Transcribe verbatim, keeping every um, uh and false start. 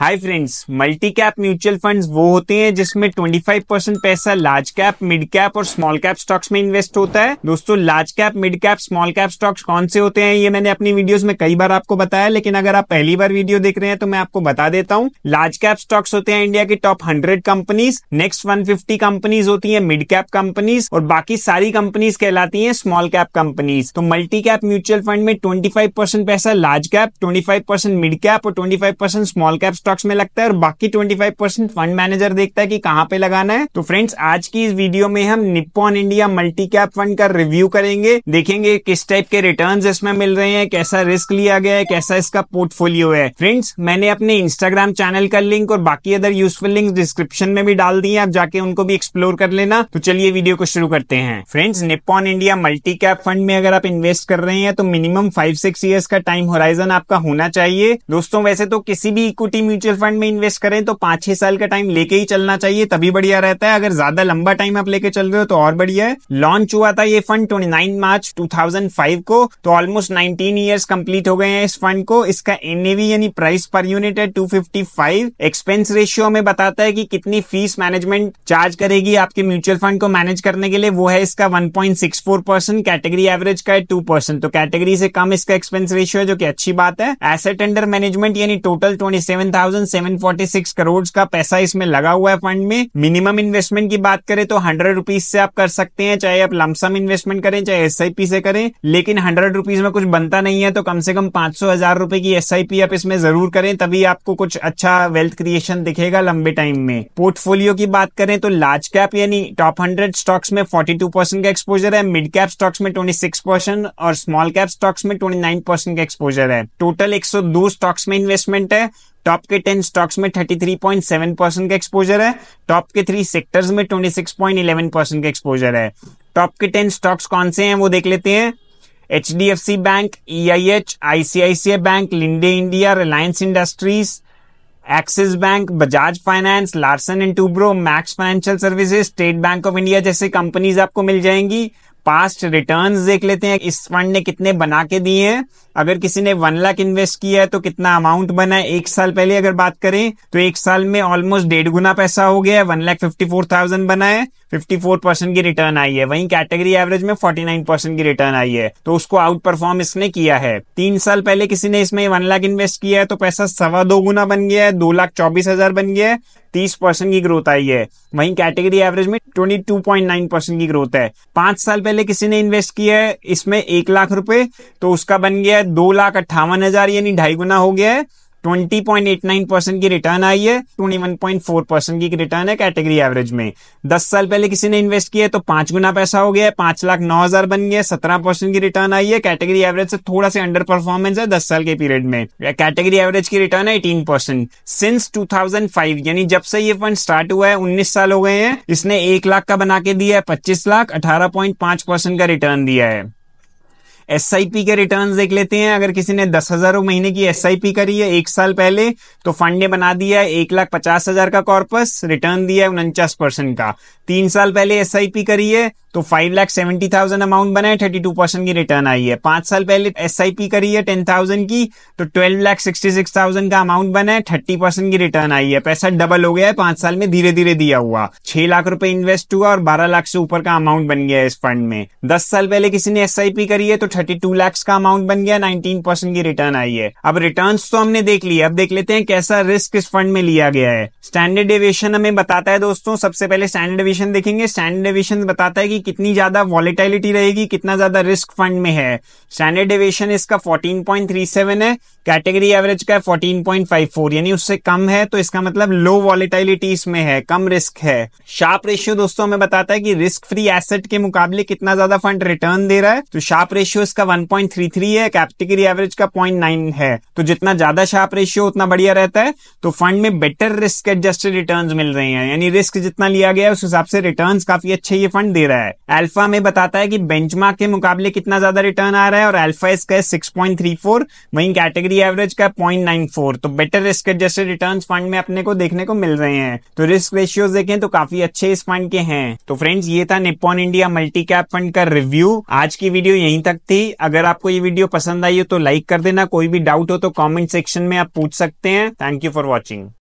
हाय friends, multi cap mutual funds वो होते हैं जिसमें पच्चीस परसेंट पैसा लार्ज कैप, मिड कैप और स्मॉल कैप स्टॉक्स में इन्वेस्ट होता है। दोस्तों, large cap, mid cap, small cap stocks कौन से होते हैं ये मैंने अपनी वीडियोस में कई बार आपको बताया, लेकिन अगर आप पहली बार वीडियो देख रहे हैं तो मैं आपको बता देता हूँ। लार्ज कैप स्टॉक्स होते हैं इंडिया की top hundred companies, next one fifty companies होती है मिड कैप कंपनीज और बाकी सारी कंपनीज कहलाती है स्मॉल कैप कंपनीज। तो मल्टी कैप म्यूचुअल फंड में ट्वेंटी फाइव परसेंट पैसा large cap, twenty five percent mid cap और twenty five percent small cap stocks में लगता है और बाकी पच्चीस परसेंट फंड मैनेजर देखता है कि कहां पे लगाना है। तो फ्रेंड्स, आज की इस वीडियो में हम Nippon India multi cap fund का रिव्यू करेंगे, देखेंगे किस टाइप के रिटर्न्स इसमें मिल रहे हैं, कैसा रिस्क लिया गया है, कैसा इसका पोर्टफोलियो है। फ्रेंड्स, मैंने अपने इंस्टाग्राम चैनल का लिंक और बाकी अदर यूजफुल लिंक डिस्क्रिप्शन में भी डाल दिए, आप जाके उनको भी एक्सप्लोर कर लेना। तो चलिए वीडियो को शुरू करते हैं। Friends, Nippon India multi cap fund में अगर आप इन्वेस्ट कर रहे हैं तो मिनिमम फाइव सिक्स ईयर्स का टाइम होराइजन आपका होना चाहिए। दोस्तों, वैसे तो किसी भी इक्विटी म्यूचुअल फंड में इन्वेस्ट करें तो पांच छह साल का टाइम लेके ही चलना चाहिए, तभी बढ़िया रहता है। अगर ज्यादा लंबा टाइम आप लेके चल रहे हो तो और बढ़िया है। लॉन्च हुआ था ये फंड उनतीस मार्च दो हज़ार पाँच को, तो ऑलमोस्ट उन्नीस इयर्स कंप्लीट हो गए हैं इस फंड को। इसका एनएवी यानी प्राइस पर यूनिट है two fifty five. Expense ratio हमें बताता है कि कितनी फीस मैनेजमेंट चार्ज करेगी आपके म्यूचुअल फंड को मैनेज करने के लिए, वो है इसका one point six four percent. Category average का है टू परसेंट, तो कैटेगरी से कम इसका एक्सपेंस रेशियो है, जो की अच्छी बात है। एसेट अंडर मैनेजमेंट यानी total twenty seven thousand seven forty six crore का पैसा इसमें लगा हुआ है फंड में। मिनिमम इन्वेस्टमेंट की बात करें तो हंड्रेड रुपीज से आप कर सकते हैं, चाहे आप लमसम इन्वेस्टमेंट करें चाहे एसआईपी से करें, लेकिन हंड्रेड रुपीज में कुछ बनता नहीं है तो कम से कम पांच सौ हजार रुपए की एसआईपी आप इसमें जरूर करें, तभी आपको कुछ अच्छा वेल्थ क्रिएशन दिखेगा लंबे टाइम में। पोर्टफोलियो की बात करें तो लार्ज कैप यानी टॉप हंड्रेड स्टॉक्स में फोर्टी टू परसेंट का एक्सपोजर है, मिड कैप स्टॉक्स में ट्वेंटी सिक्स परसेंट और स्मॉल कैप स्टॉक्स में ट्वेंटी नाइन परसेंट का एक्सपोजर है। टोटल एक सौ दो स्टॉक्स में इन्वेस्टमेंट है। टॉप के टेन स्टॉक्स में तैंतीस पॉइंट सात परसेंट का एक्सपोजर है, टॉप के थ्री सेक्टर्स में छब्बीस पॉइंट एक एक परसेंट का एक्सपोजर है। टॉप के टेन स्टॉक्स कौन से हैं वो देख लेते हैं। HDFC Bank, EIH, ICICI Bank, Linde India, Reliance Industries, Axis Bank, Bajaj Finance, Larsen and Toubro, Max Financial Services, State Bank of India जैसे कंपनीज आपको मिल जाएंगी। पास्ट रिटर्न्स देख लेते हैं इस फंड ने कितने बना के दिए हैं। अगर किसी ने वन लाख इन्वेस्ट किया है तो कितना अमाउंट बना है। एक साल पहले अगर बात करें तो एक साल में ऑलमोस्ट डेढ़ गुना पैसा हो गया है, one lakh fifty four thousand बना है, फिफ्टी फोर परसेंट की रिटर्न आई है। वहीं कैटेगरी एवरेज में फोर्टी नाइन परसेंट की रिटर्न आई है, तो उसको आउट परफॉर्म इसने किया है। तीन साल पहले किसी ने इसमें वन लाख इन्वेस्ट किया है तो पैसा सवा दो गुना बन गया है, दो लाख चौबीस हजार बन गया है, तीस परसेंट की ग्रोथ आई है। वहीं कैटेगरी एवरेज में twenty two point nine percent की ग्रोथ है। पांच साल पहले किसी ने इन्वेस्ट किया है इसमें एक लाख रुपए तो उसका बन गया है दो लाख अट्ठावन हजार यानी ढाई गुना हो गया है, बीस पॉइंट आठ नौ परसेंट की रिटर्न आई है, इक्कीस पॉइंट चार परसेंट की रिटर्न है कैटेगरी एवरेज में। दस साल पहले किसी ने इन्वेस्ट किया है तो पांच गुना पैसा हो गया है, पांच लाख नौ हजार बन गया, सत्रह परसेंट की रिटर्न आई है। कैटेगरी एवरेज से थोड़ा से अंडर परफॉर्मेंस है दस साल के पीरियड में, कैटेगरी एवरेज की रिटर्न है अठारह परसेंट। सिंस टू थाउजेंड फाइव यानी जब से ये फंड स्टार्ट हुआ है उन्नीस साल हो गए हैं, इसने एक लाख का बना के दिया है पच्चीस लाख अठारह पॉइंट पांच परसेंट का रिटर्न दिया है। एस आई पी के रिटर्न्स देख लेते हैं। अगर किसी ने दस हजार महीने की एस आई पी करी है एक साल पहले तो फंड ने बना दिया है एक लाख पचास हजार का कॉर्पस, रिटर्न दिया है उनचास परसेंट का। तीन साल पहले एस आई पी करी है तो five lakh seventy thousand amount बना है, थर्टी टू परसेंट की रिटर्न आई है। पांच साल पहले एस आई पी करी है टेन थाउजेंड की तो twelve lakh sixty six thousand का अमाउंट बना है, थर्टी परसेंट की रिटर्न आई है। पैसा डबल हो गया है पांच साल में धीरे धीरे दिया हुआ। छह लाख रुपए इन्वेस्ट हुआ और बारह लाख से ऊपर का अमाउंट बन गया है इस फंड में। दस साल पहले किसी ने एस आई पी करी है तो थर्टी टू लाख का अमाउंट बन गया, उन्नीस परसेंट की रिटर्न आई है। अब रिटर्न्स तो हमने देख लिए, अब देख लेते हैं कैसा रिस्क इस फंड में लिया गया है। स्टैंडर्ड डेविएशन हमें बताता है दोस्तों, सबसे पहले स्टैंडर्ड डेविएशन देखेंगे। स्टैंडर्ड डेविएशन बताता है कि कितनी ज्यादा वॉलेटिलिटी रहेगी, कितना ज्यादा रिस्क फंड में है। स्टैंडर्ड डेविएशन इसका चौदह पॉइंट तीन सात है, कैटेगरी एवरेज का चौदह पॉइंट पाँच चार यानी उससे कम है, तो इसका मतलब लो वॉलेटिलिटी इसमें है, कम रिस्क है। शार्प रेशियो दोस्तों हमें बताता है कि रिस्क फ्री एसेट के मुकाबले कितना ज्यादा फंड रिटर्न दे रहा है, तो शार्प रेशियो इसका वन पॉइंट तीन तीन है, कैटेगरी एवरेज का पॉइंट नाइन है, तो जितना ज्यादा शार्प रेशियो उतना बढ़िया रहता है। तो फंड में बेटर रिस्क एडजस्टेड रिटर्न्स मिल रहे हैं, यानी रिस्क जितना लिया गया है उस हिसाब से रिटर्न्स काफी अच्छे ये फंड दे रहा है। है। अल्फा में बताता है कि बेंचमार्क के मुकाबले कितना ज्यादा रिटर्न आ रहा है और अल्फा इसका है सिक्स पॉइंट थ्री फोर, वहीं कैटेगरी एवरेज का पॉइंट नाइन फोर। तो better risk adjusted returns fund में अपने को देखने को मिल रहे हैं। तो रिस्क रेशियोज देखें तो काफी अच्छे इस फंड के हैं। तो फ्रेंड्स, ये था Nippon India multi cap fund का रिव्यू। आज की वीडियो यहीं तक थी। अगर आपको ये वीडियो पसंद आई हो तो लाइक कर देना। कोई भी डाउट हो तो कॉमेंट सेक्शन में आप पूछ सकते हैं। Thank you for watching.